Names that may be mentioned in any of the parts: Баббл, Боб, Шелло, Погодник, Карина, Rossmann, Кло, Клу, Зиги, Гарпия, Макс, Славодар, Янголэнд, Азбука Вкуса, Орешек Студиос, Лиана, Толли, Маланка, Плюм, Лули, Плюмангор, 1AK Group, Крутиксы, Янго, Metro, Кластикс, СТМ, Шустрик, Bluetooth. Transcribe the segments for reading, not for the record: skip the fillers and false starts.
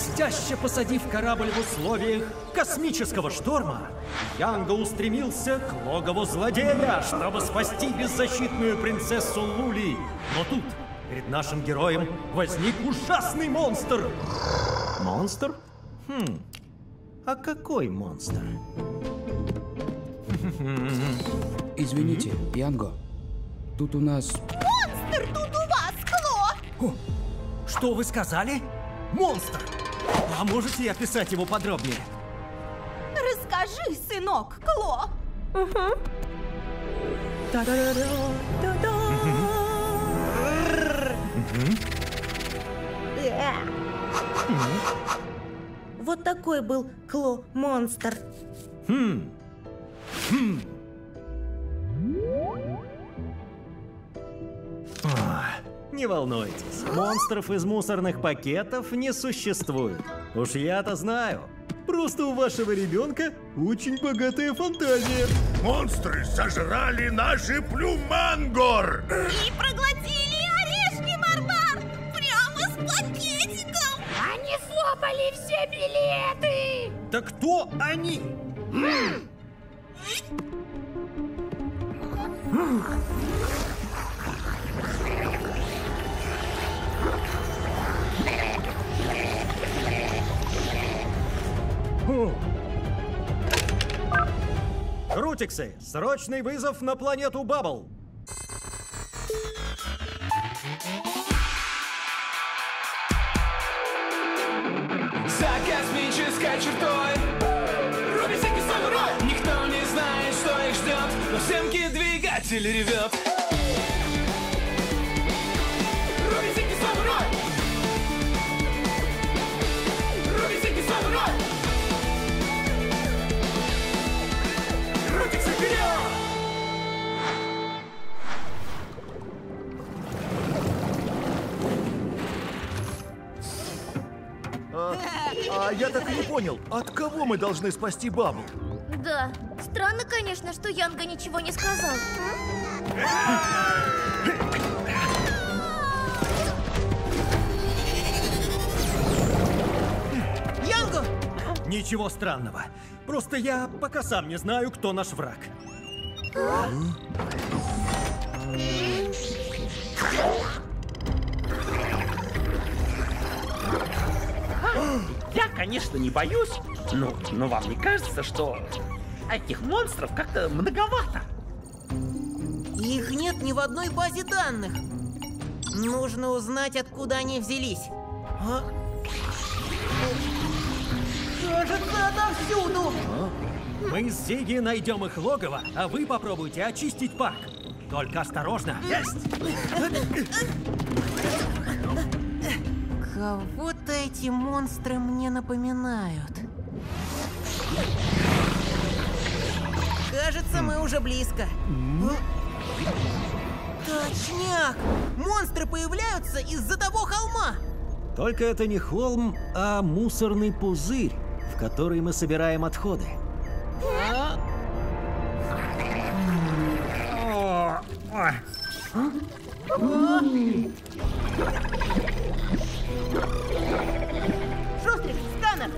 Блестяще посадив корабль в условиях космического шторма, Янго устремился к логову злодея, чтобы спасти беззащитную принцессу Лули. Но тут перед нашим героем возник ужасный монстр. Монстр? А какой монстр? Извините, Янго, тут у нас... Монстр тут у вас, Кло! О, что вы сказали? Монстр! А можете описать его подробнее? Расскажи, сынок, Кло! Вот такой был Кло монстр. Не волнуйтесь, монстров из мусорных пакетов не существует. Уж я-то знаю. Просто у вашего ребенка очень богатая фантазия. Монстры сожрали наши плюмангор! И проглотили орешки Мармар! Прямо с пакетиком! Они слопали все билеты! Да кто они? Крутиксы, срочный вызов на планету Баббл! За космической чертой Руби всякий самурай! Никто не знает, что их ждет, но в семке двигатель ревет. Руби всякий самурай! Руби всякий самурай! Крутиксы вперед! А я так и не понял, от кого мы должны спасти Баббл? Да, странно, конечно, что Янго ничего не сказал. Янго! Ничего странного. Просто я пока сам не знаю, кто наш враг. Я, конечно, не боюсь, но вам не кажется, что этих монстров как-то многовато? Их нет ни в одной базе данных. Нужно узнать, откуда они взялись. Кажется, отовсюду! Мы с Зиги найдем их логово, а вы попробуйте очистить парк. Только осторожно. Есть! Кого-то эти монстры мне напоминают. Кажется, мы уже близко. Точняк! Монстры появляются из-за того холма! Только это не холм, а мусорный пузырь, в который мы собираем отходы. Шустрик, Станов!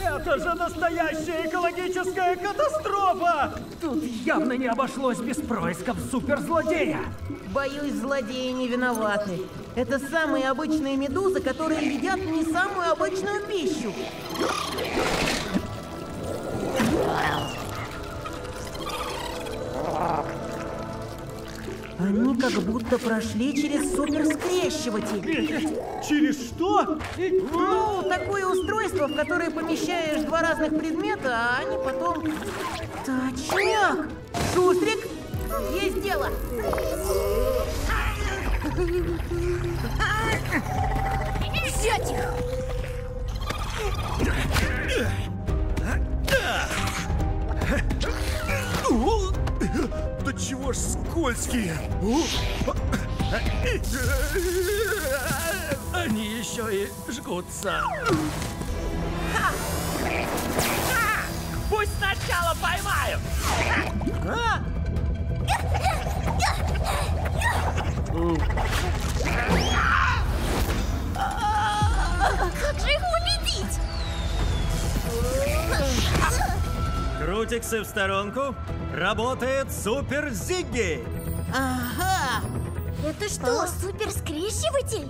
Это же настоящая экологическая катастрофа! Тут явно не обошлось без происков суперзлодея! Боюсь, злодеи не виноваты. Это самые обычные медузы, которые едят не самую обычную пищу. Они как будто прошли через суперскрещиватель. Через что? Ну, такое устройство, в которое помещаешь два разных предмета, а они потом... Точняк! Шустрик, есть дело! Взять их! Да чего ж скользкие! Они еще и жгутся. Пусть сначала поймаю! Как же Крутиксы в сторонку. Работает Супер Зиги. Ага. Это что, суперскрещиватель?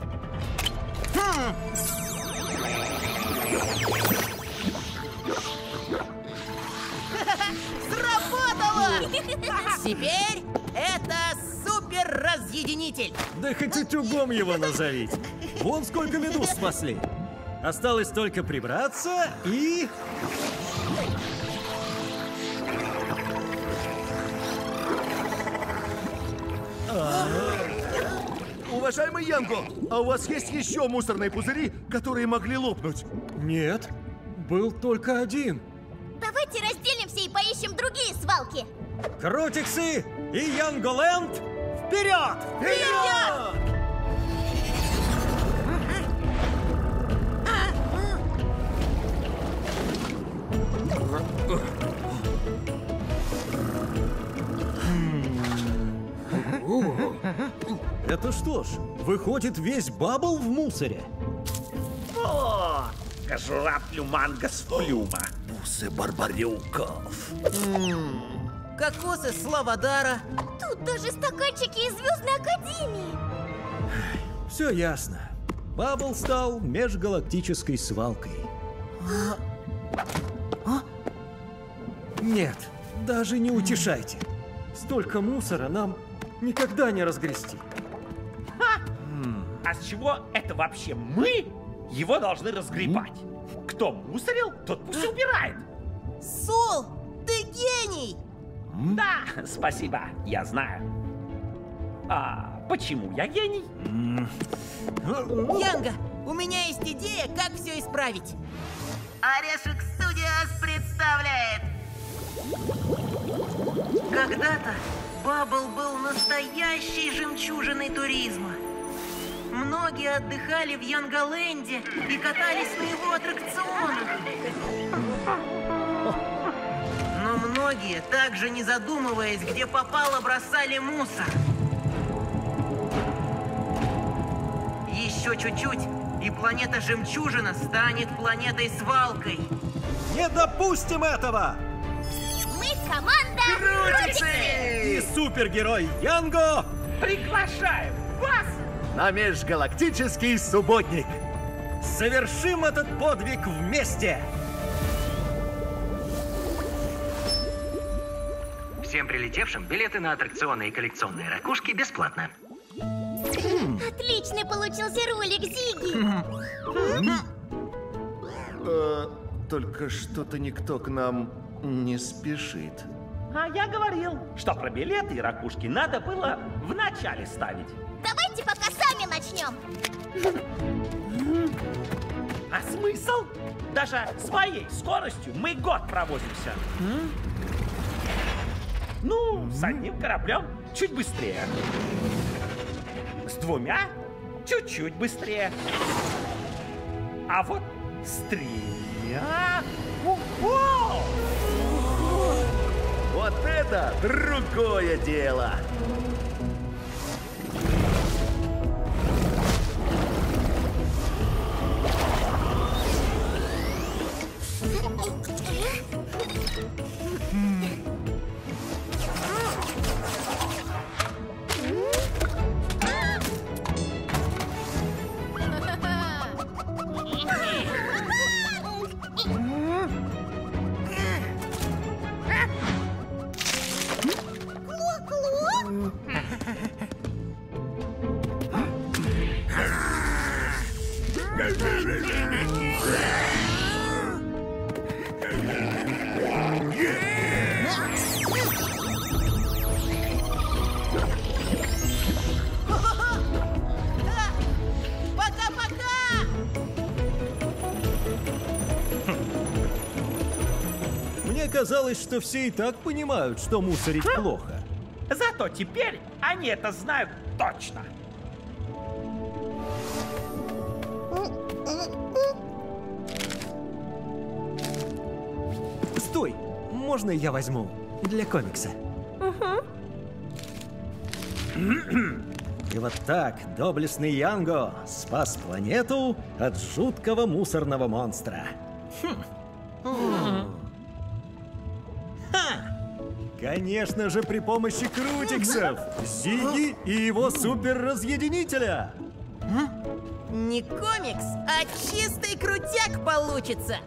Сработало! Теперь это суперразъединитель. Да хоть утюгом его назовите. Вон сколько медуз спасли. Осталось только прибраться и... Уважаемый Янго, а у вас есть еще мусорные пузыри, которые могли лопнуть? Нет, был только один. Давайте разделимся и поищем другие свалки. Крутиксы и Янголэнд, вперед! Вперед! Вперед! Это что ж, выходит весь Баббл в мусоре. О, кожура плюманга с плюма. Бусы барбарюков. Кокосы Славодара. Тут даже стаканчики из Звездной Академии. Все ясно. Баббл стал межгалактической свалкой. Нет, даже не утешайте. Столько мусора нам никогда не разгрести. А с чего это вообще мы его должны разгребать? Кто мусорил, тот пусть убирает. Сол, ты гений! Да, спасибо, я знаю. А почему я гений? Янго, у меня есть идея, как все исправить. Орешек Студиос представляет. Когда-то Баббл был настоящей жемчужиной туризма. Многие отдыхали в Янголэнде и катались на его аттракционах. Но многие, также не задумываясь, где попало, бросали мусор. Еще чуть-чуть, и планета Жемчужина станет планетой-свалкой. Не допустим этого! Команда Крутиксы! И супергерой Янго приглашаем вас на межгалактический субботник. Совершим этот подвиг вместе. Всем прилетевшим билеты на аттракционы и коллекционные ракушки бесплатно. Отличный получился ролик, Зиги. Только что-то никто к нам... не спешит. А я говорил, что про билеты и ракушки надо было в начале ставить. Давайте пока сами начнем. А смысл? Даже своей скоростью мы год провозимся. Ну, с одним кораблем чуть быстрее. С двумя чуть-чуть быстрее. А вот с тремя... Вот это другое дело! Казалось, что все и так понимают, что мусорить плохо. Зато теперь они это знают точно. Стой! Можно я возьму для комикса? И вот так доблестный Янго спас планету от жуткого мусорного монстра. Конечно же, при помощи Крутиксов, Зиги и его суперразъединителя. Не комикс, а чистый крутяк получится.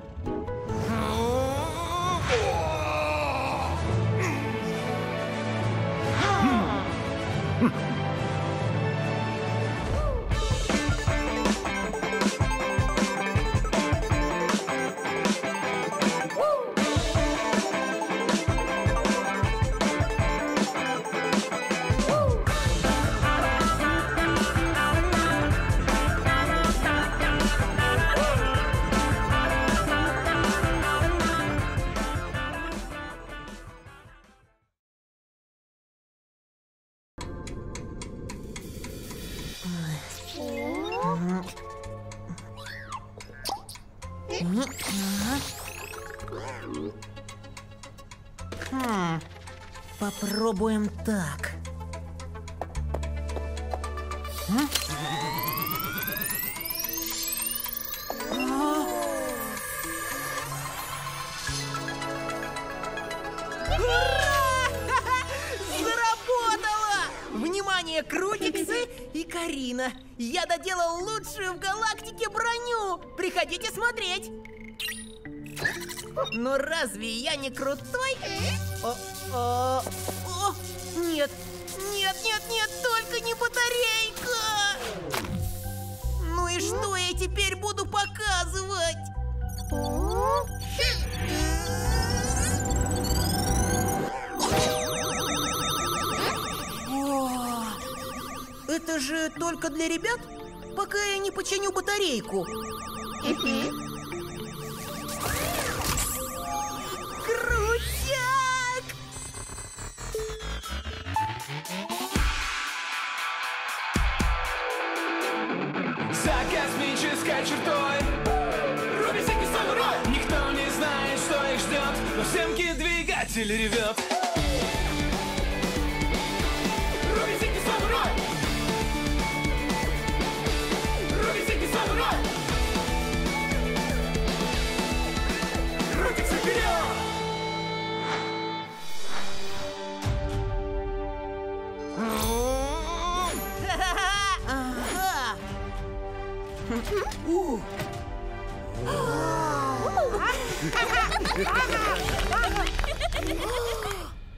Попробуем так. Заработало! Внимание, Крутиксы и Карина! Я доделал лучшую в галактике броню! Приходите смотреть! Но разве я не крутой? О, нет, нет, нет, нет, только не батарейка! Ну и что я теперь буду показывать? О, это же только для ребят, пока я не починю батарейку. За космической чертой Руби всякий свой рот. Никто не знает, что их ждет, но в семке двигатель ревет. Руби всякий свой рот. Руби всякий свой рот. Крутиксы вперед!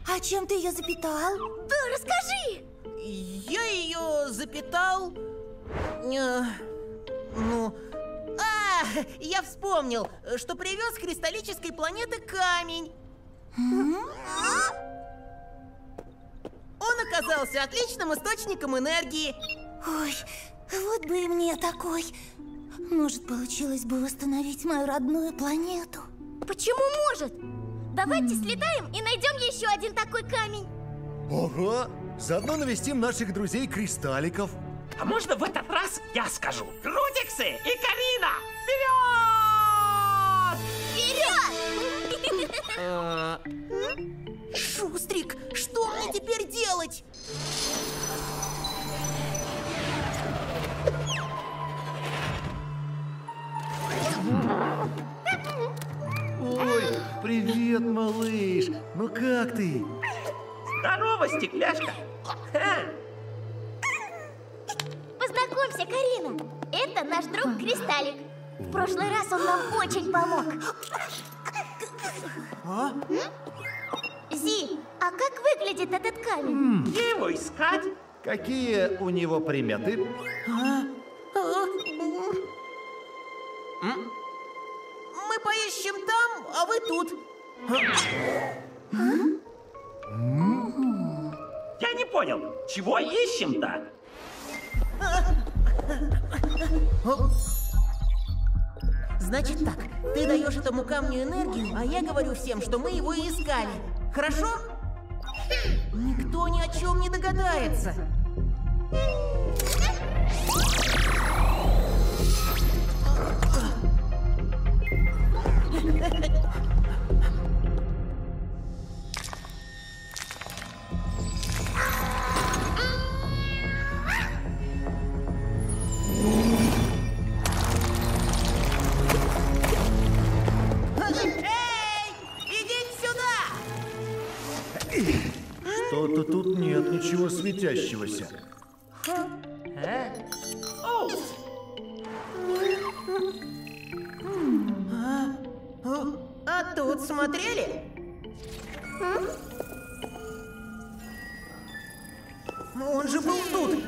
А чем ты ее запитал? Да, расскажи! Я ее запитал... я вспомнил, что привез с кристаллической планеты камень. Он оказался отличным источником энергии. Ой, вот бы и мне такой. Может, получилось бы восстановить мою родную планету. Почему может? Давайте слетаем и найдем еще один такой камень. Ого! Заодно навестим наших друзей-кристалликов. А можно в этот раз я скажу? Крутиксы и Карина! Вперед! Вперед! Шустрик, что мне теперь делать? Ой, привет, малыш. Ну как ты? Здорово, стекляшка. Познакомься, Карина. Это наш друг Кристаллик. В прошлый раз он нам очень помог. Зи, а как выглядит этот камень? Где его искать? Какие у него приметы? Мы поищем там, а вы тут. Я не понял, чего ищем-то? Значит так, ты даешь этому камню энергию, а я говорю всем, что мы его и искали. Хорошо? Никто ни о чем не догадается. Эй, идите сюда! Что-то тут нет ничего светящегося. А тут смотрели? Но он же был тут.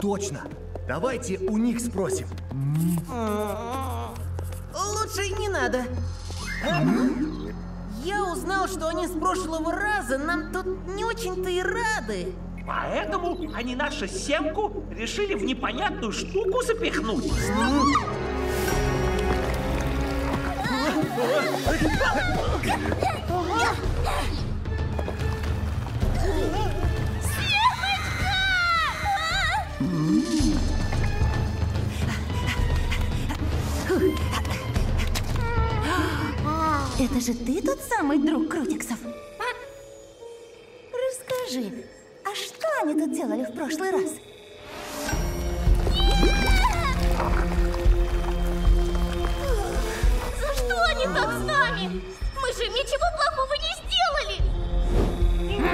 Точно. Давайте у них спросим. Лучше не надо. Я узнал, что они с прошлого раза нам тут не очень-то и рады. Поэтому они нашу семку решили в непонятную штуку запихнуть. Это же ты тот самый друг Крутиксов? Расскажи, а что они тут делали в прошлый раз? За что они так с нами? Мы же ничего плохого не сделали!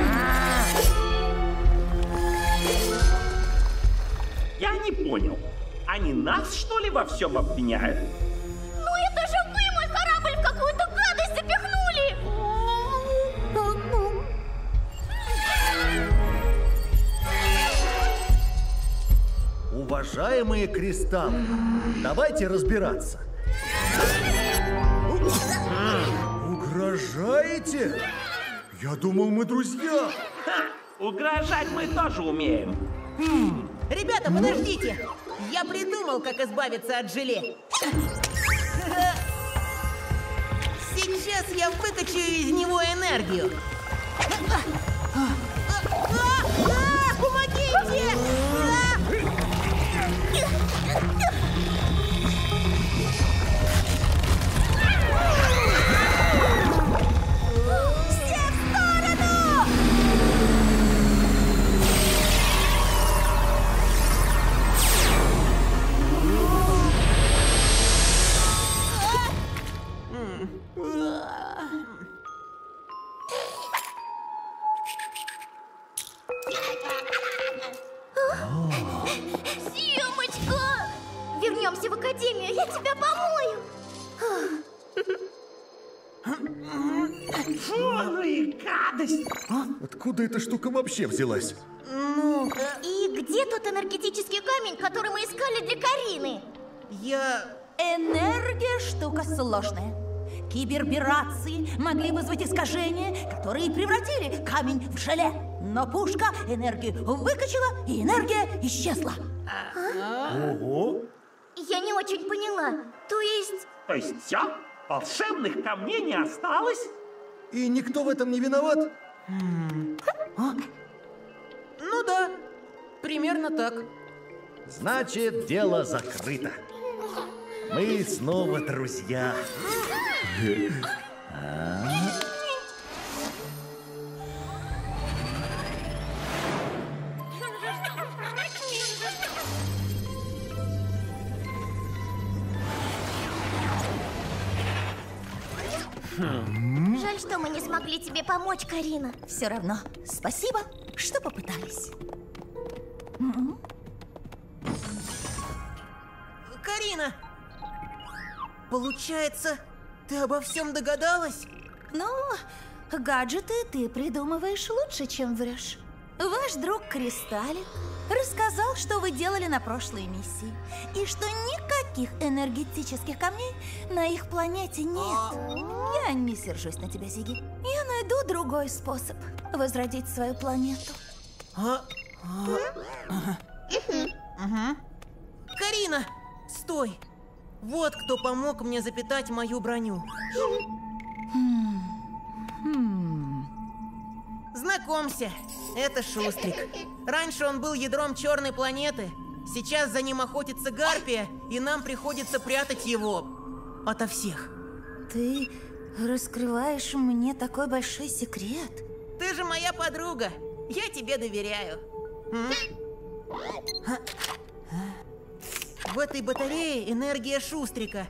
Я не понял, они нас, что ли, во всем обвиняют? Уважаемые кристаллы, давайте разбираться. Угрожаете? Я думал, мы друзья. Ха, угрожать мы тоже умеем. Ребята, подождите. Я придумал, как избавиться от желе. Сейчас я выкачу из него энергию. Помогите! Откуда эта штука вообще взялась? Ну... И где тот энергетический камень, который мы искали для Карины? Энергия — штука сложная. Киберберации могли вызвать искажения, которые превратили камень в желе. Но пушка энергию выкачала, и энергия исчезла. Ого! Я не очень поняла. То есть все? Волшебных камней не осталось? И никто в этом не виноват? Ну да, примерно так. Значит, дело закрыто. Мы снова друзья. Жаль, что мы не смогли тебе помочь, Карина. Все равно, спасибо, что попытались. Карина! Получается, ты обо всем догадалась? Ну, гаджеты ты придумываешь лучше, чем врешь. Ваш друг Кристаллик рассказал, что вы делали на прошлой миссии, и что никаких энергетических камней на их планете нет. Я не сержусь на тебя, Зиги. Я найду другой способ возродить свою планету. Угу. Карина, стой! Вот кто помог мне запитать мою броню. Знакомься, это Шустрик. Раньше он был ядром черной планеты. Сейчас за ним охотится Гарпия, и нам приходится прятать его ото всех. Ты раскрываешь мне такой большой секрет? Ты же моя подруга. Я тебе доверяю. В этой батарее энергия Шустрика.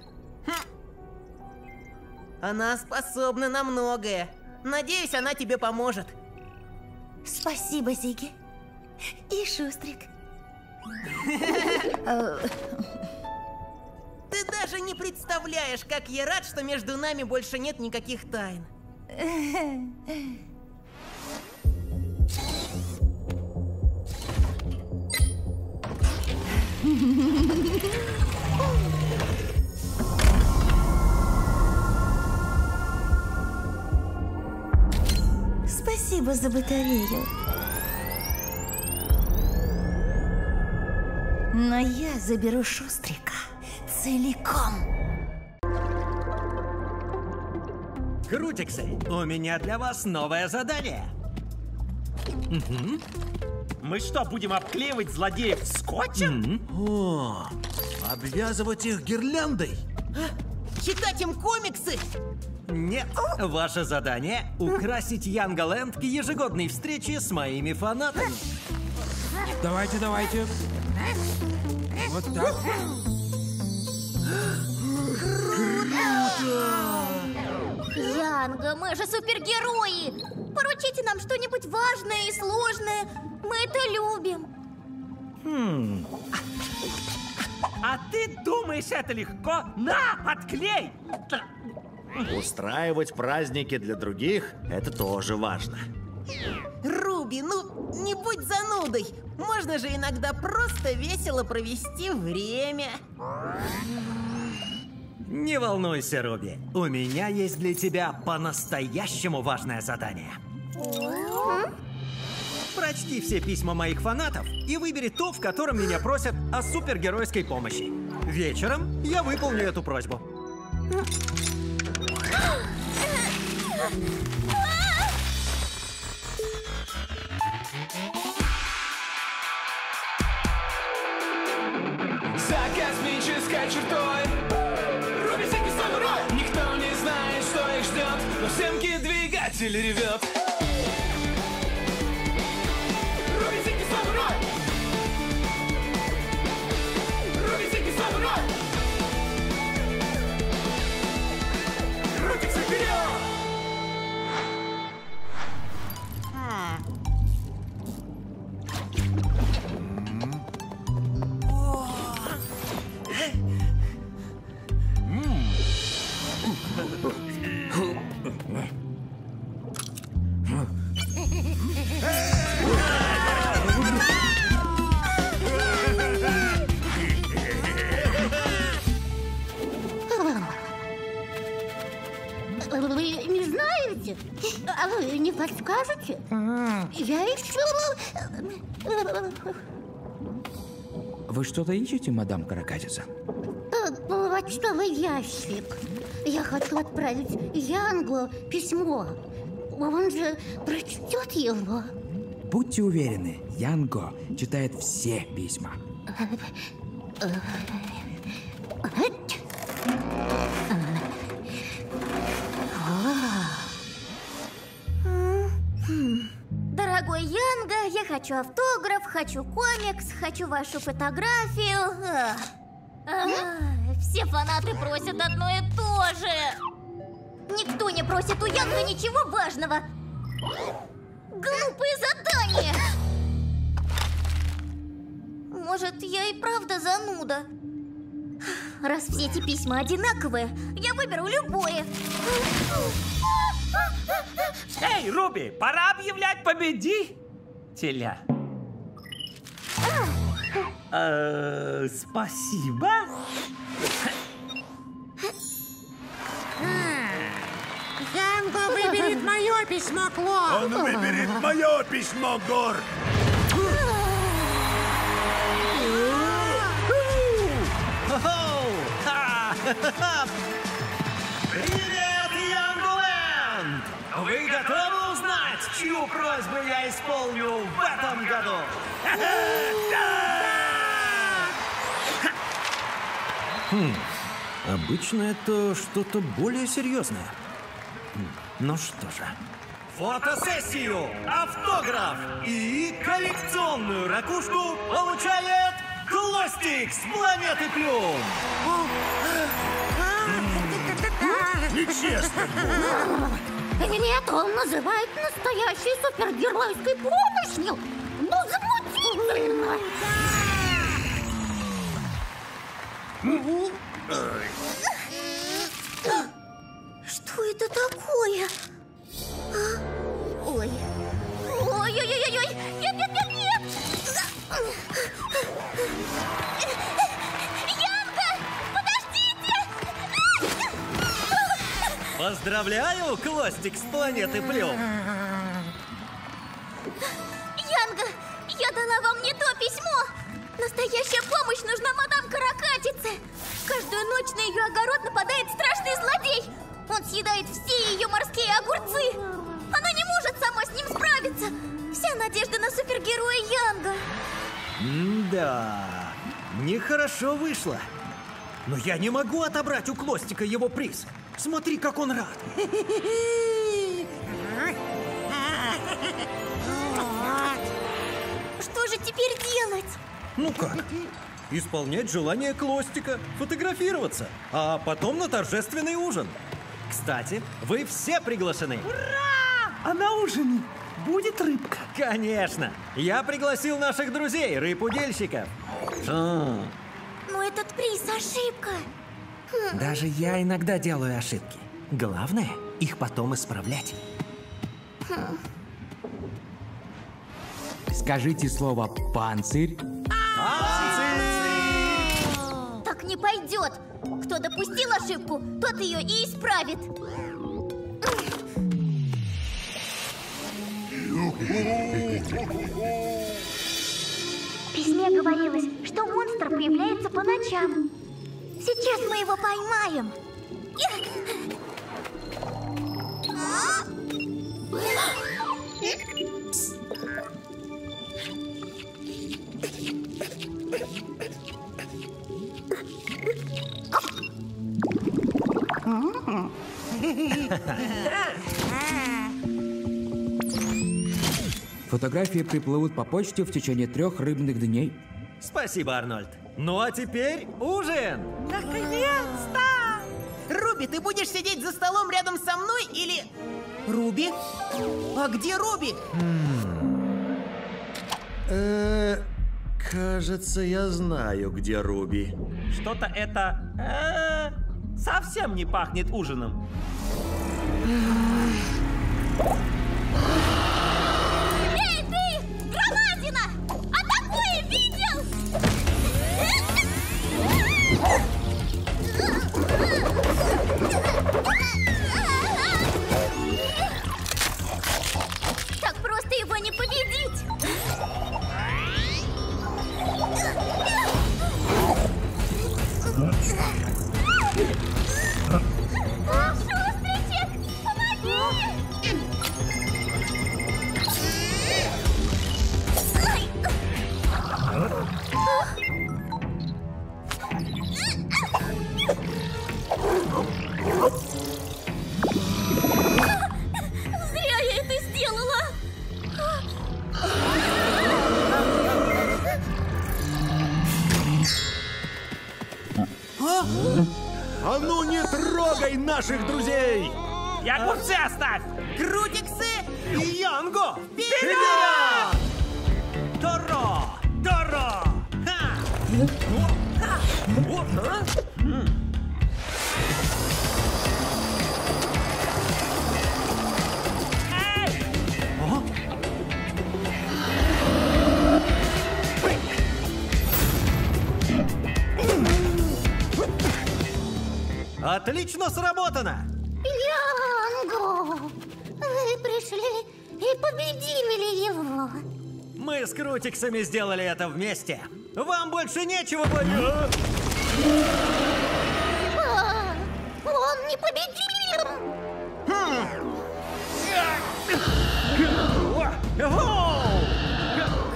Она способна на многое. Надеюсь, она тебе поможет. Спасибо, Зиги. И Шустрик. Ты даже не представляешь, как я рад, что между нами больше нет никаких тайн. Спасибо за батарею. Но я заберу Шустрика целиком. Крутиксы, у меня для вас новое задание. Мы что, будем обклеивать злодеев скотчем? О, обвязывать их гирляндой? Читать им комиксы? Нет, ваше задание — украсить Янголэнд к ежегодной встрече с моими фанатами. Давайте, давайте. Вот так. Круто! Янго, мы же супергерои! Поручите нам что-нибудь важное и сложное. Мы это любим. А ты думаешь, это легко? На, отклей! Устраивать праздники для других – это тоже важно. Руби, ну не будь занудой. Можно же иногда просто весело провести время. Не волнуйся, Руби. У меня есть для тебя по-настоящему важное задание. Прочти все письма моих фанатов и выбери то, в котором меня просят о супергеройской помощи. Вечером я выполню эту просьбу. За космической чертой Руби всякий славный рой. Никто не знает, что их ждет, но в Сенке двигатель ревет. Руби всякий славный рой. Руби всякий славный рой. Крутиксы вперед! Не подскажете? Я ищу... Вы что-то ищете, мадам Каракатица? Почтовый ящик. Я хочу отправить Янго письмо. Он же прочтет его. Будьте уверены, Янго читает все письма. Дорогой Янго, я хочу автограф, хочу комикс, хочу вашу фотографию. Все фанаты просят одно и то же. Никто не просит у Янго ничего важного. Глупые задания. Может, я и правда зануда. Раз все эти письма одинаковые, я выберу любое. Эй, Руби, пора объявлять победителя. Спасибо. Янго выберет мое письмо, Кло. Он выберет мое письмо, Гор. Привет, Янголэнд! Вы готовы узнать, чью просьбу я исполню в этом году? Обычно это что-то более серьезное. Ну что же. Фотосессию, автограф и коллекционную ракушку получает Кластикс планеты Плюм. Нечестно. Нет, он называет настоящей супергеройской помощью. Ну, замутительно. Что это такое? Ой. Ой-ой-ой-ой! Нет-нет-нет-нет! Янго! Подождите! Поздравляю, Клостик с планеты Плюм! Янго, я дала вам не то письмо! Настоящая помощь нужна мадам Каракатице! Каждую ночь на ее огород нападает страшный злодей! Он съедает все ее морские огурцы! Она не может сама с ним справиться! Вся надежда на супергероя Янго! Да, нехорошо вышло! Но я не могу отобрать у Клостика его приз! Смотри, как он рад! Что же теперь делать? Ну как? Исполнять желание Клостика, фотографироваться, а потом на торжественный ужин! Кстати, вы все приглашены! Ура! А на ужине будет рыбка? Конечно! Я пригласил наших друзей, рыбудильщиков. Но этот приз – ошибка. Даже я иногда делаю ошибки. Главное – их потом исправлять. Скажите слово «панцирь». Панцирь! Так не пойдет! Кто допустил ошибку, тот ее и исправит. В письме говорилось, что монстр появляется по ночам. Сейчас мы его поймаем. Фотографии приплывут по почте в течение 3 рыбных дней. Спасибо, Арнольд. Ну а теперь ужин! Наконец-то! Руби, ты будешь сидеть за столом рядом со мной или... Руби? А где Руби? Кажется, я знаю, где Руби. Что-то это... совсем не пахнет ужином. Эй, ты! Громадина! А такое видел? Так просто его не победить! Шустричек, помоги! Зря я это сделала! А ну не трогай наших друзей! Якурцы оставь! Крутиксы и Янго! Вперед! Доро! Доро! Отлично сработано! Янго! Вы пришли и победили его! Мы с Крутиксами сделали это вместе! Вам больше нечего... непобедим!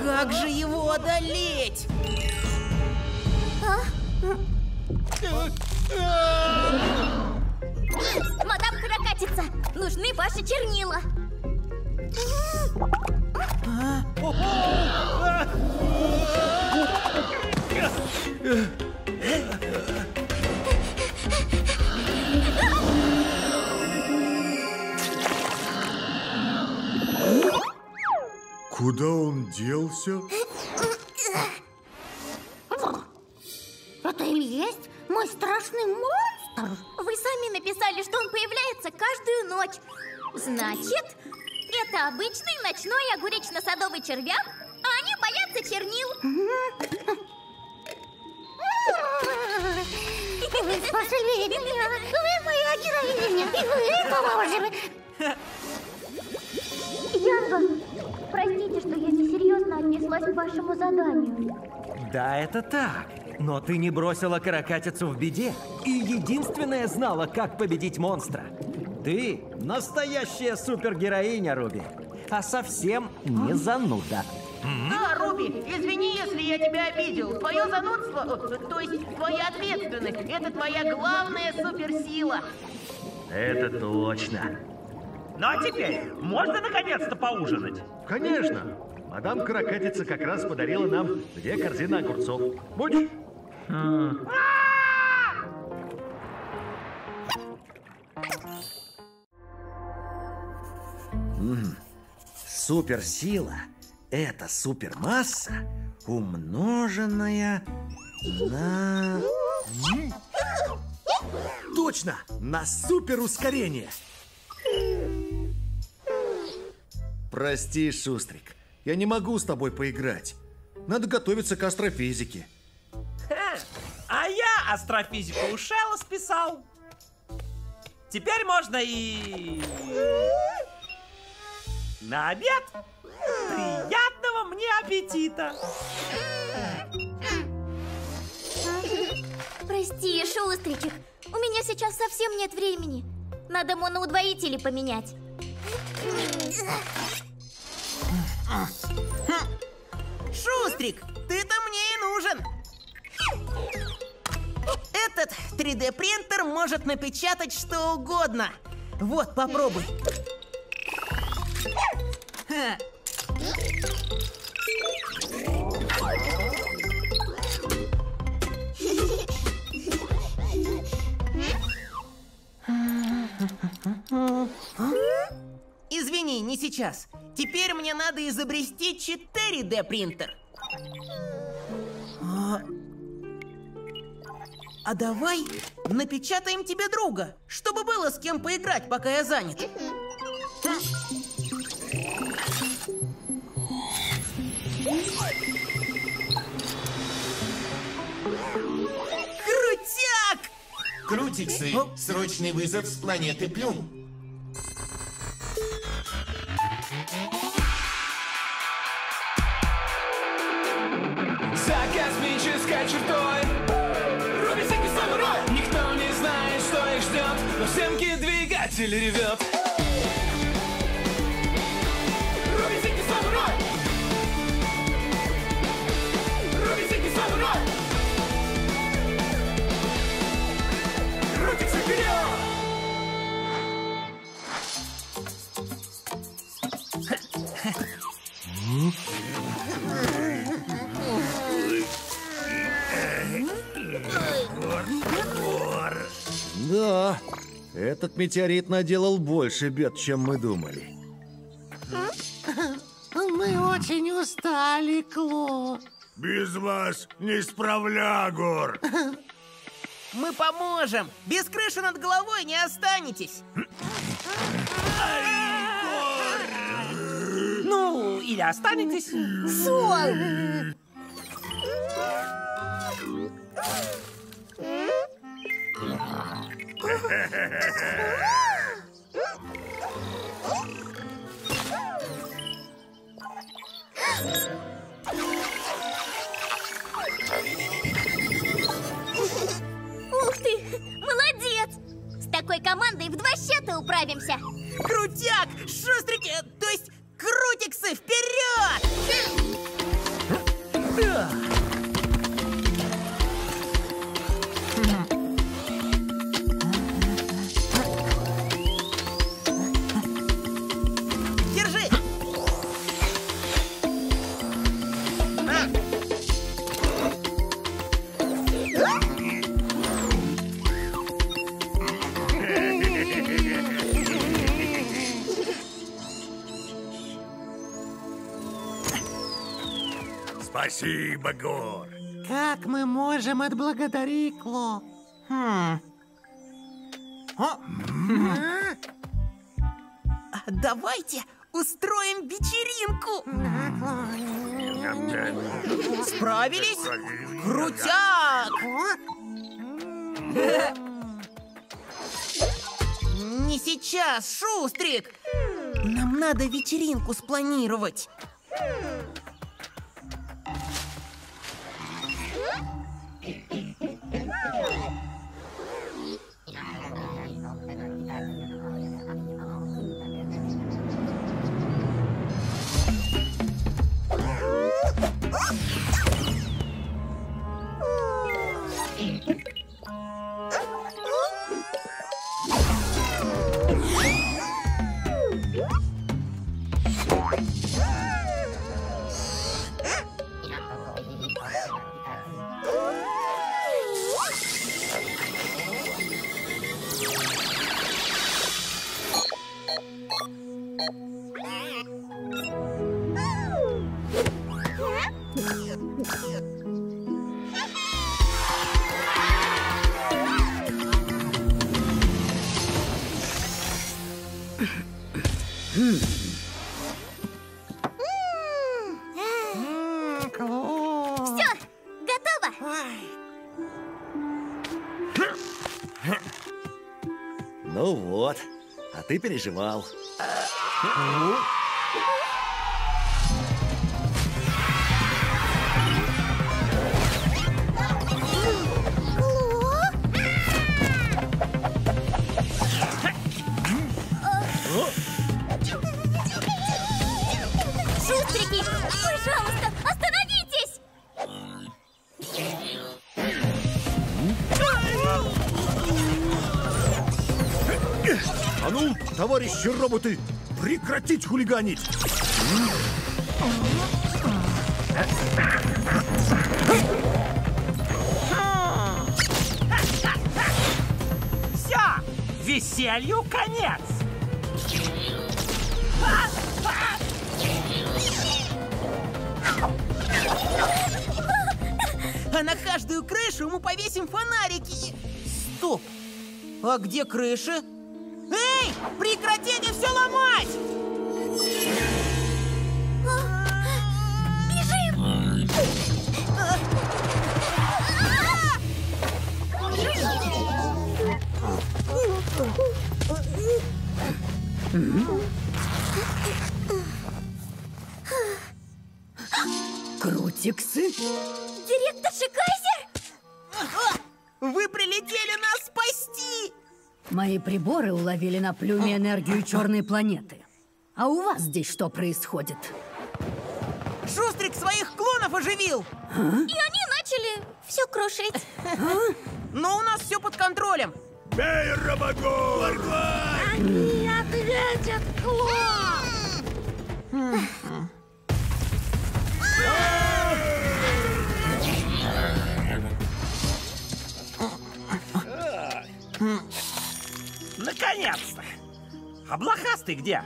Как же его одолеть? А? Мадам Каракатица, нужны ваши чернила. Куда он делся? Это и есть мой страшный монстр. Вы сами написали, что он появляется каждую ночь. Значит, это обычный ночной огуречно-садовый червяк, а они боятся чернил. Вы спасли меня, вы моя героиня, и вы поможем. Янго, простите, что я несерьезно отнеслась к вашему заданию. Да, это так. Но ты не бросила каракатицу в беде и единственная знала, как победить монстра. Ты настоящая супергероиня, Руби, а совсем не зануда. Да, Руби, извини, если я тебя обидел. Твое занудство, то есть твоя ответственность, это твоя главная суперсила. Это точно. Ну а теперь можно наконец-то поужинать? Конечно. Мадам Каракатица как раз подарила нам 2 корзины огурцов. Будешь? Суперсила. Это супермасса, умноженная на... Точно! На суперускорение! Прости, Шустрик, я не могу с тобой поиграть. Надо готовиться к астрофизике. А я астрофизику у Шелло списал. Теперь можно и... На обед! Приятного мне аппетита! Прости, Шустричек, у меня сейчас совсем нет времени. Надо моноудвоители поменять. Шустрик, ты-то мне и нужен. Этот 3D принтер может напечатать что угодно. Вот, попробуй. Извини, не сейчас. Теперь мне надо изобрести 4D принтер. А давай напечатаем тебе друга, чтобы было с кем поиграть, пока я занят. Крутяк! Крутиксы, срочный вызов с планеты Плюм. За космической чертой Руби всякий самурай. Никто не знает, что их ждет, но в Сенке двигатель ревет. Да, этот метеорит наделал больше бед, чем мы думали. Мы очень устали, Кло. Без вас не справлягор. Мы поможем. Без крыши над головой не останетесь. Ну, или останетесь. Соль! Ух ты! Молодец! такой командой в 2 счета управимся. Крутяк! Шустрики! То есть крутиксы, вперед! Спасибо, Гор. Как мы можем отблагодарить Кло? Давайте устроим вечеринку. Справились? Крутяк! Не сейчас, Шустрик. Нам надо вечеринку спланировать. Ты переживал. Товарищи роботы, прекратить хулиганить! Все, веселью конец! А на каждую крышу мы повесим фонарики. Стоп! А где крыши? Прекратите все ломать! Бежим! Крутиксы? Директор Шикайзер? Вы прилетели нас спасти! Мои приборы уловили на Плюме энергию черной планеты. А у вас здесь что происходит? Шустрик своих клонов оживил! А? И они начали все крушить. А? Но у нас все под контролем. Бей, Робогор! Они ответят, Кло! Наконец-то! А блохастый где?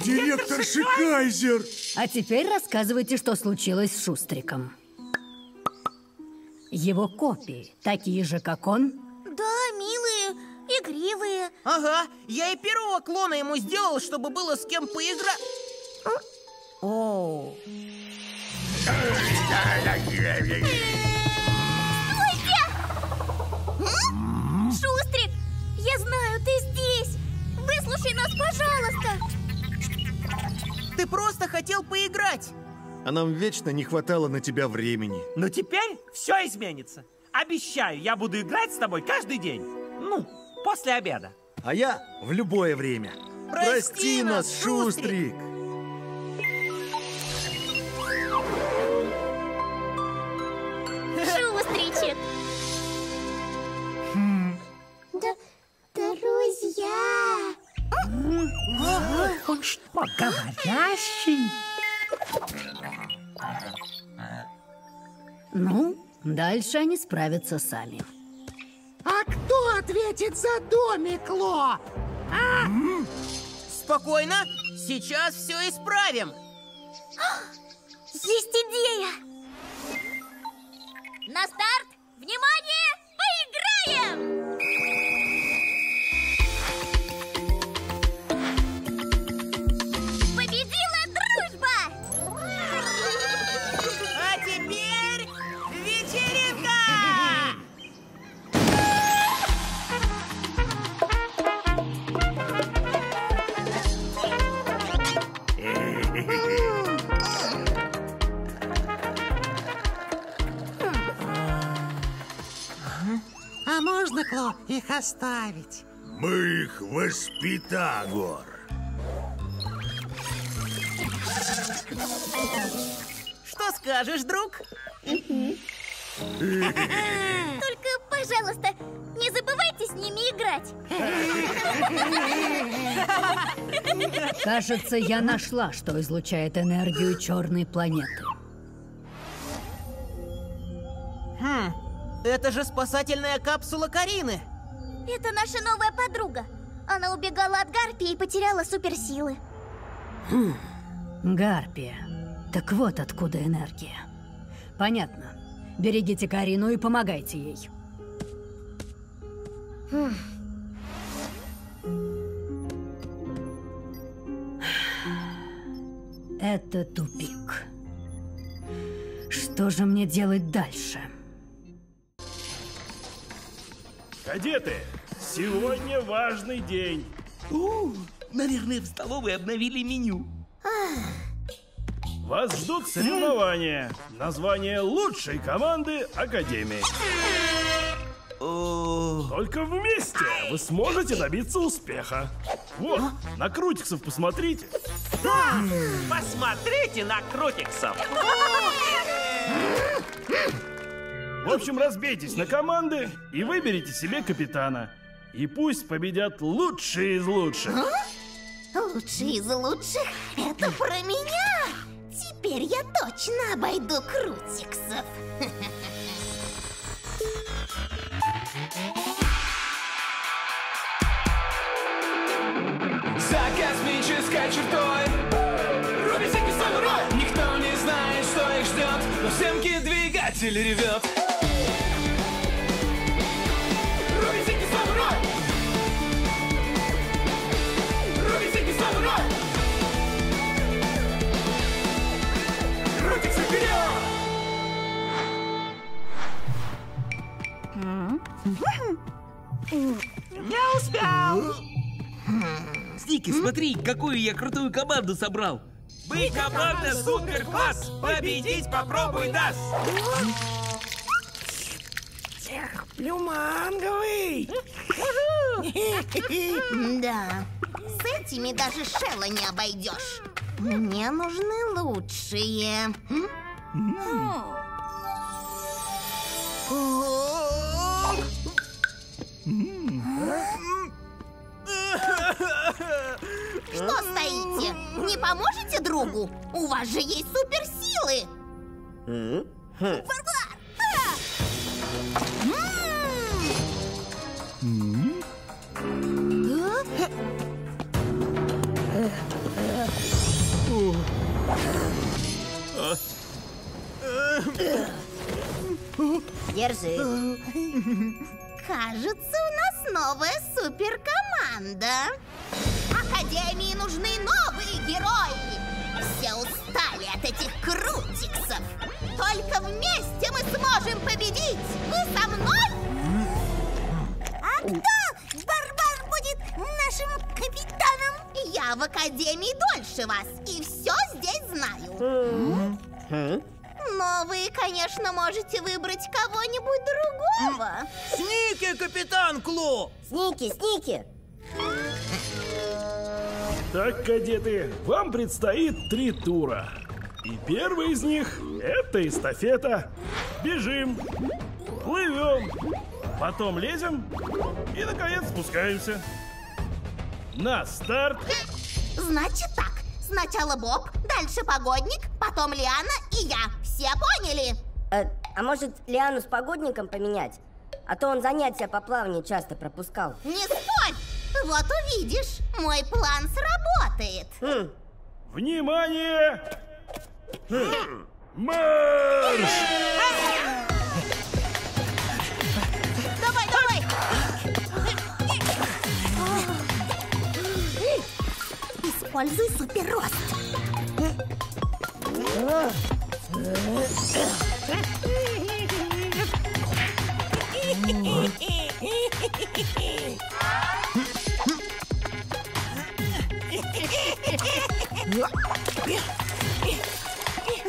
Директор Шикайзер! А теперь рассказывайте, что случилось с Шустриком. Его копии такие же, как он? Да, милые, игривые. Ага, я и первого клона ему сделал, чтобы было с кем поиграть. Оу. Шустрик, я знаю, ты здесь. Выслушай нас, пожалуйста. Ты просто хотел поиграть. а нам вечно не хватало на тебя времени. Но теперь все изменится. Обещаю, я буду играть с тобой каждый день. Ну, после обеда. А я в любое время. Прости нас, Шустрик! Шустричек! Друзья! Он что, говорящий? Ну, дальше они справятся сами. А кто ответит за домик, Кло? А? Спокойно, сейчас все исправим. Есть идея! На старт! Внимание! Поиграем! А можно, Кло, их оставить? Мы их воспитагор. Что скажешь, друг? Только, пожалуйста, не забывайте с ними играть. Кажется, я нашла, что излучает энергию черной планеты. Это же спасательная капсула Карины. Это наша новая подруга. Она убегала от Гарпии и потеряла суперсилы. Гарпия. Так вот откуда энергия. Понятно. Берегите Карину и помогайте ей. Это тупик. Что же мне делать дальше? Кадеты, сегодня важный день. Наверное, в столовой обновили меню. Вас ждут соревнования. Название лучшей команды Академии. Только вместе вы сможете добиться успеха. Вот, на крутиксов посмотрите. Да! Посмотрите на крутиксов! В общем, разбейтесь на команды и выберите себе капитана. И пусть победят лучшие из лучших. Лучшие из лучших? Это про меня? Теперь я точно обойду крутиксов. За космической чертой Руби всякий самурай. Никто не знает, что их ждет, но в семке двигатель ревет. Я успел! Сники, смотри, какую я крутую команду собрал! Мы команда супер-класс! Победить попробуй нас! Плюманговый! Да, с этими даже Шелло не обойдешь. Мне нужны лучшие. Что стоите? Не поможете другу? У вас же есть суперсилы! Держи. Кажется, у нас новая суперкоманда. Академии нужны новые герои. Все устали от этих крутиксов. Только вместе мы сможем победить. Вы со мной? А кто, Барбар, будет нашим капитаном? Я в академии дольше вас и все здесь знаю. Но вы, конечно, можете выбрать кого-нибудь другого. Сники, капитан Клу! Сники, Сники! Так, кадеты, вам предстоит 3 тура. И первый из них – это эстафета. Бежим, плывем, потом лезем и, наконец, спускаемся. На старт! Значит так. Сначала Боб, дальше Погодник, потом Лиана и я. Все поняли? А может, Лиану с Погодником поменять? А то он занятия по плаванию часто пропускал. Не спорь! Вот увидишь, мой план сработает. Внимание! Марш! Давай, давай! Используй суперрост.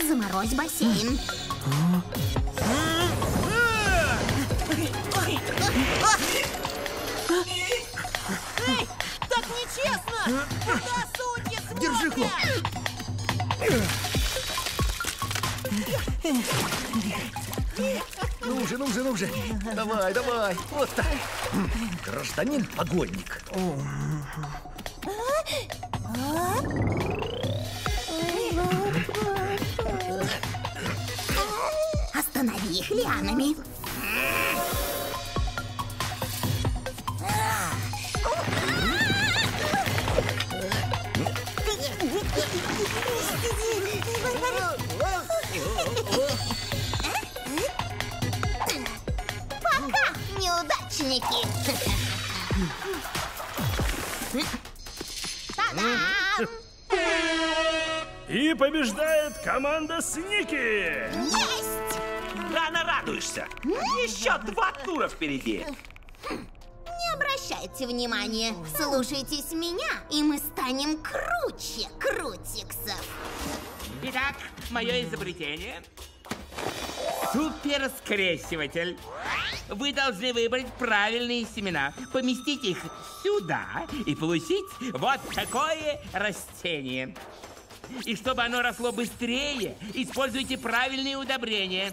Заморозь бассейн. Так нечестно! Куда судьи смотрят? Держи, Кло. Ну же, ну же, ну же. Давай, давай. Вот так. Гражданин Погодник. Останови их лианами. Пока, неудачники. Та-дам! И побеждает команда Сники! Есть! Рано радуешься! Еще 2 тура впереди! Не обращайте внимания! Слушайтесь меня, и мы станем круче крутиксов! Итак, мое изобретение... Суперскрещиватель. Вы должны выбрать правильные семена, поместить их сюда и получить вот такое растение. И чтобы оно росло быстрее, используйте правильные удобрения.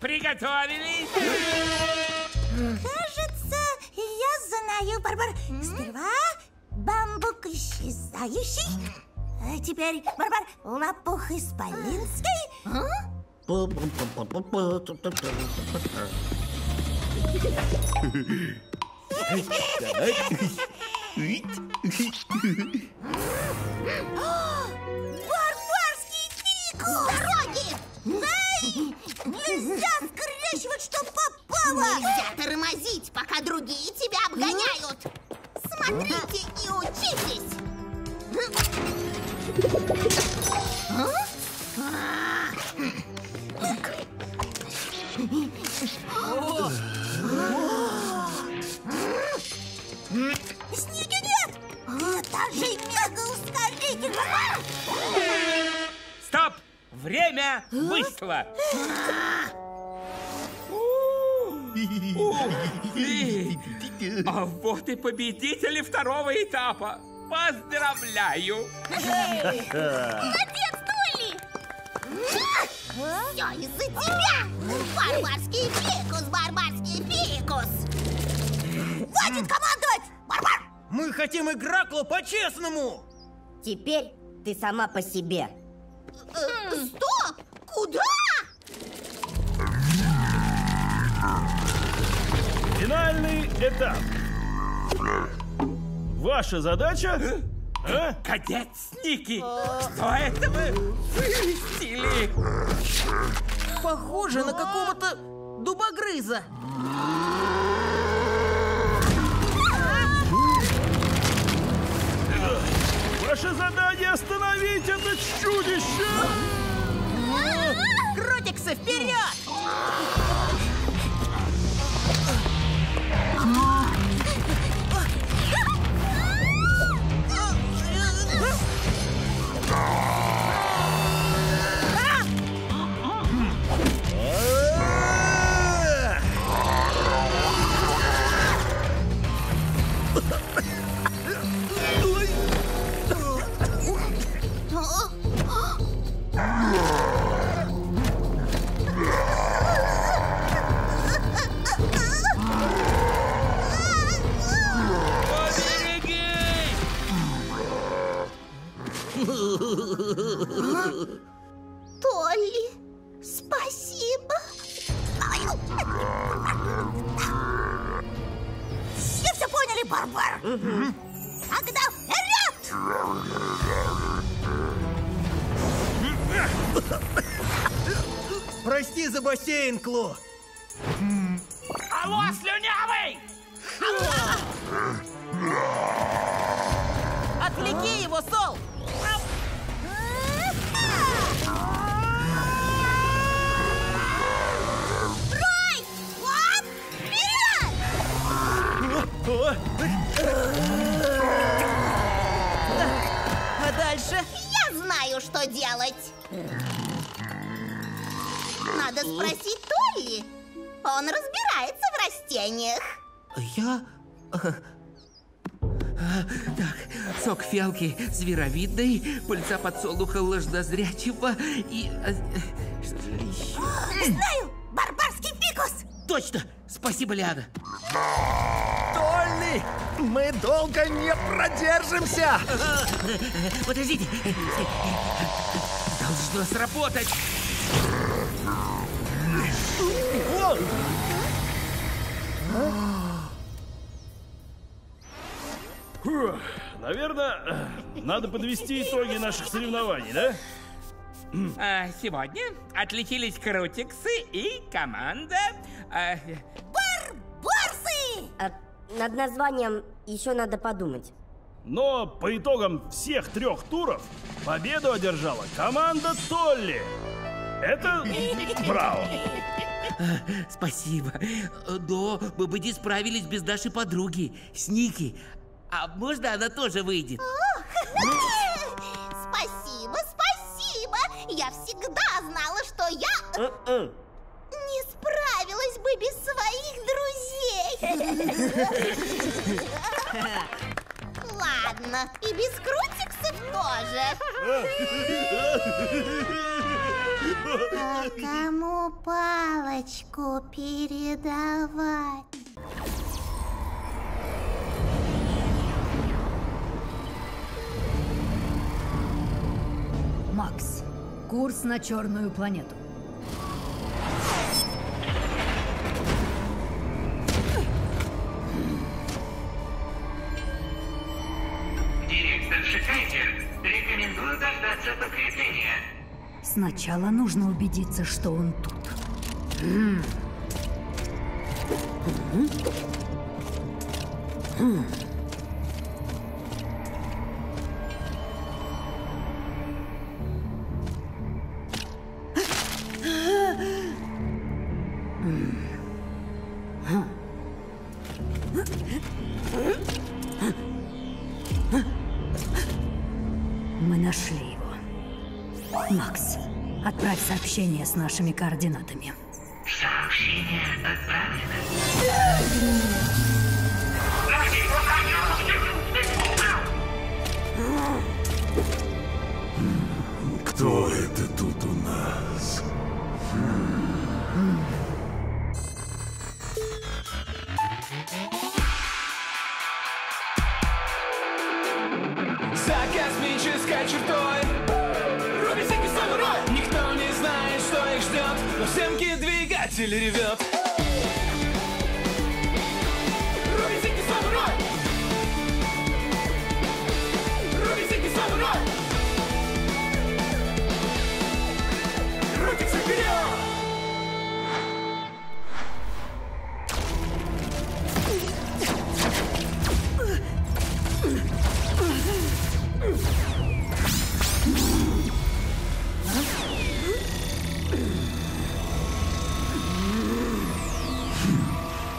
Приготовились? Кажется, я знаю, Барбар. Сперва бамбук исчезающий, а теперь, Барбар, лопух исполинский. Варварский фикус! Дороги! Нельзя скрещивать, что попало! Нельзя тормозить, пока другие тебя обгоняют! Смотрите и учитесь! Сники, нет! Это же мега-ускоритель! Стоп! Время вышло! А вот и победители 2-го этапа! Поздравляю! Молодец, Толли! Все из-за тебя! Барбарский фикус, барбарский фикус! Хватит командовать! Барбар! Мы хотим игроку по-честному! Теперь ты сама по себе. Стоп! Куда? Финальный этап. Ваша задача... Кадет Сники! Что это вы вырастили? Похоже на какого-то дубогрыза. Ваше задание — остановить это чудище! Крутиксы, вперед! Толли, спасибо. Все поняли, Барбар? Угу. Тогда вперед! Прости за бассейн, Кло. Алло, слюнявый! Отвлеки его, Сол! А дальше? Я знаю, что делать. Надо спросить Толли. Он разбирается в растениях. Я? Так, сок фиалки зверовидной, пыльца подсолнуха ложнозрячего и... Что же еще? Знаю! Барбарский фикус! Точно! Спасибо, Лиана. Толли, мы долго не продержимся. Подождите. Должно сработать. Фух, наверное, надо подвести итоги наших соревнований, да? А сегодня отличились Крутиксы и команда... Барбарсы! Над названием еще надо подумать. Но по итогам всех трех туров победу одержала команда Толли. Это браво! Спасибо. Да, мы бы не справились без нашей подруги, Сники. А можно она тоже выйдет? Спасибо, спасибо! Я всегда знала, что я... Не справилась бы без своих друзей. Ладно, и без Крутиксов тоже. А кому палочку передавать? Макс, курс на черную планету. Директор Шикайзер, рекомендую дождаться подкрепления. Сначала нужно убедиться, что он тут. Сообщение с нашими координатами. Сообщение отправлено. Кто это тут у нас? За космической чертой Руби всякий самурай. Никто не знает, что их ждет, но в семке двигатель ревет. Руби всякий самурай. Руби всякий самурай. Крутится вперед.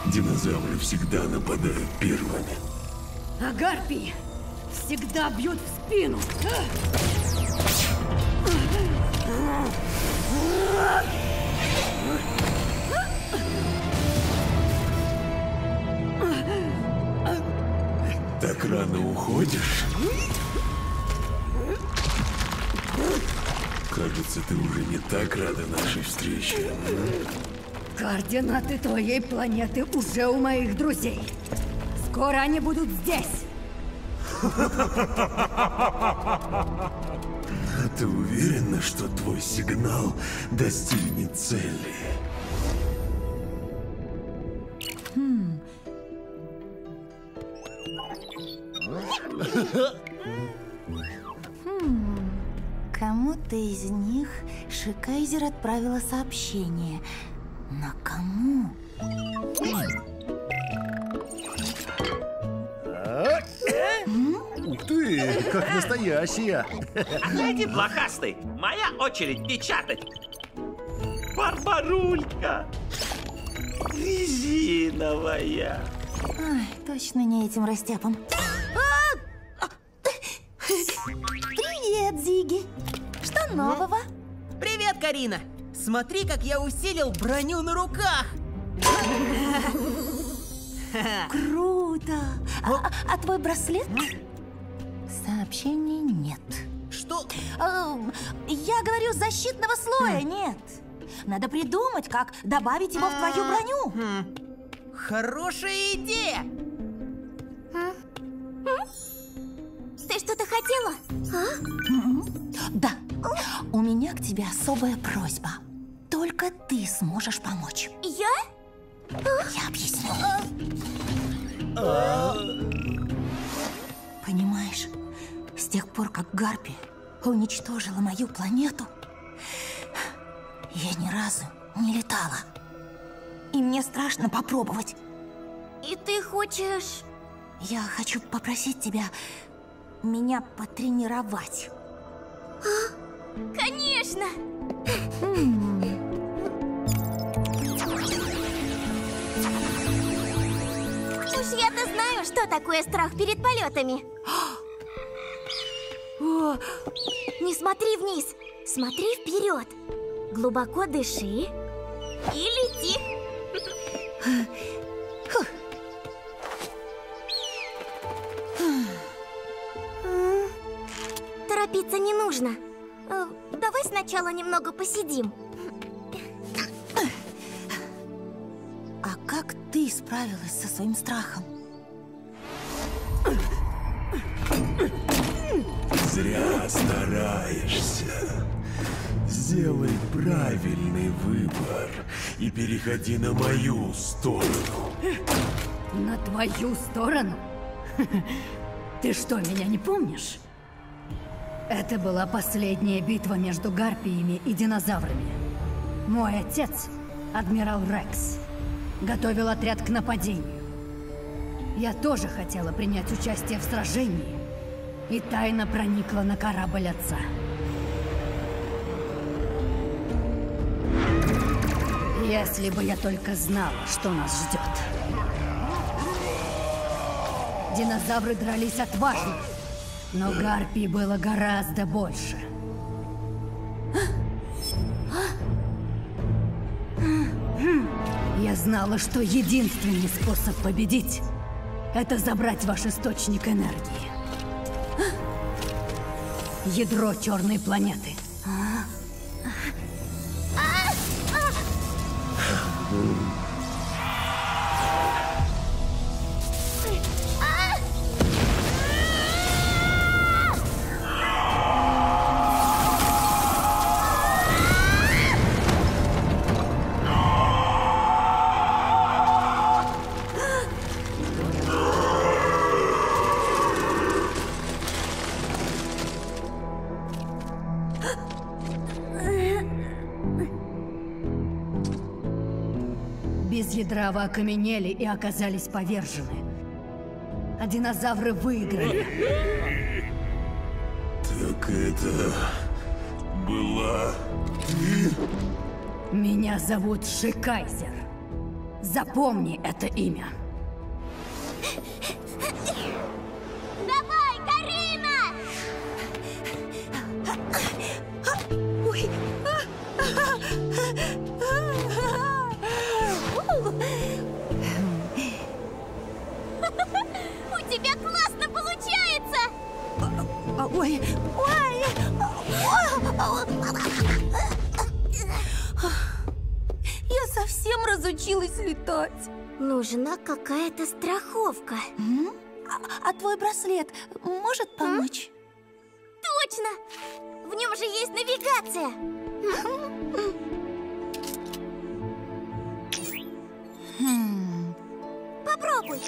Динозавры всегда нападают первыми. А гарпии всегда бьют в спину. Так рано уходишь? Кажется, ты уже не так рада нашей встрече. Координаты твоей планеты уже у моих друзей. Скоро они будут здесь. Ты уверена, что твой сигнал достигнет цели? Кому-то из них Шикайзер отправила сообщение. Но кому? Ух ты, как настоящая! Леди Блохастый, моя очередь печатать! Барбарулька! Резиновая! Ай, точно не этим растяпом. Привет, Зиги! Что нового? Привет, Карина! Смотри, как я усилил броню на руках! Круто! А твой браслет? Сообщений нет. Что? Я говорю, защитного слоя нет. Надо придумать, как добавить его в твою броню. Хорошая идея! Ты что-то хотела? Да. У меня к тебе особая просьба. Только ты сможешь помочь. Я? Я объясню. Понимаешь, с тех пор, как Гарпия уничтожила мою планету, я ни разу не летала. И мне страшно попробовать. И ты хочешь... Я хочу попросить тебя меня потренировать. Конечно! Уж я-то знаю, что такое страх перед полетами. О, не смотри вниз, смотри вперед. Глубоко дыши и лети. Торопиться не нужно. Давай сначала немного посидим. А как ты справилась со своим страхом? Зря стараешься. Сделай правильный выбор и переходи на мою сторону. На твою сторону? Ты что, меня не помнишь? Это была последняя битва между гарпиями и динозаврами. Мой отец, адмирал Рекс, готовил отряд к нападению. Я тоже хотела принять участие в сражении и тайно проникла на корабль отца. Если бы я только знала, что нас ждет. Динозавры дрались отважно. Но гарпий было гораздо больше. Я знала, что единственный способ победить – это забрать ваш источник энергии. Ядро черной планеты. Динозавры окаменели и оказались повержены. А динозавры выиграли. Так это... была ты? Меня зовут Шикайзер. Запомни это имя. Давай, Карина! Ой! У тебя классно получается! Ой! Ой! Я совсем разучилась летать. Нужна какая-то страховка. А твой браслет может помочь? Точно! В нем же есть навигация. Попробуй.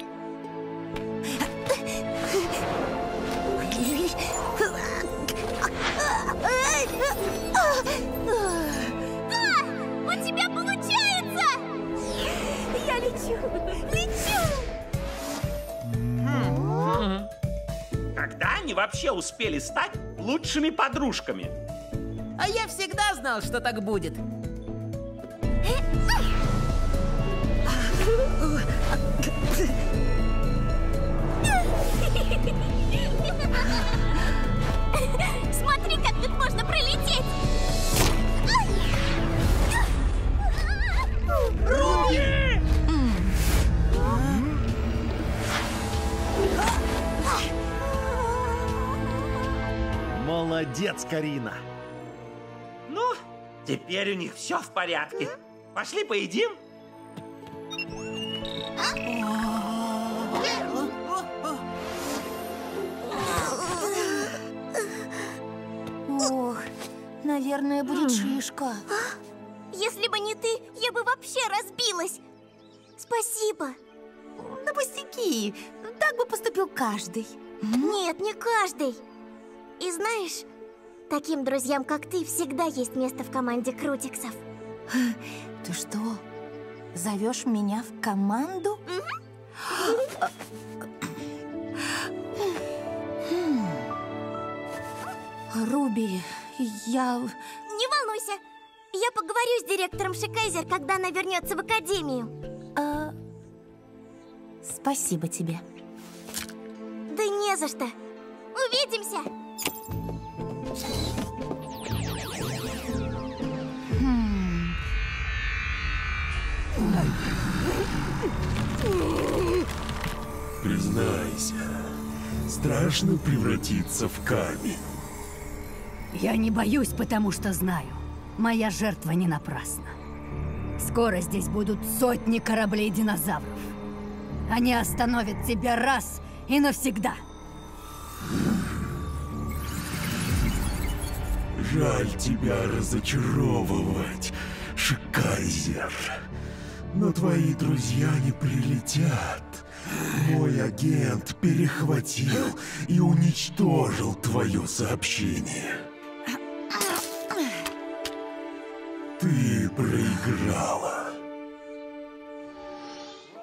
У тебя получается! Я лечу, лечу! Когда они вообще успели стать лучшими подружками? А я всегда знал, что так будет. Смотри, как тут можно пролететь! Руби! Молодец, Карина! Ну, теперь у них все в порядке. Пошли поедим? Ох, наверное, будет шишка. Если бы не ты, я бы вообще разбилась. Спасибо. Да пустяки. Так бы поступил каждый. Нет, не каждый. И знаешь, таким друзьям, как ты, всегда есть место в команде Крутиксов. Ты что, зовешь меня в команду? Руби, я... Не волнуйся, я поговорю с директором Шикайзер, когда она вернется в академию. Спасибо тебе. Да не за что. Увидимся. Признайся, страшно превратиться в камень. Я не боюсь, потому что знаю, моя жертва не напрасна. Скоро здесь будут сотни кораблей динозавров. Они остановят тебя раз и навсегда. Жаль тебя разочаровывать, Шикайзер. Но твои друзья не прилетят. Мой агент перехватил и уничтожил твое сообщение. Ты проиграла.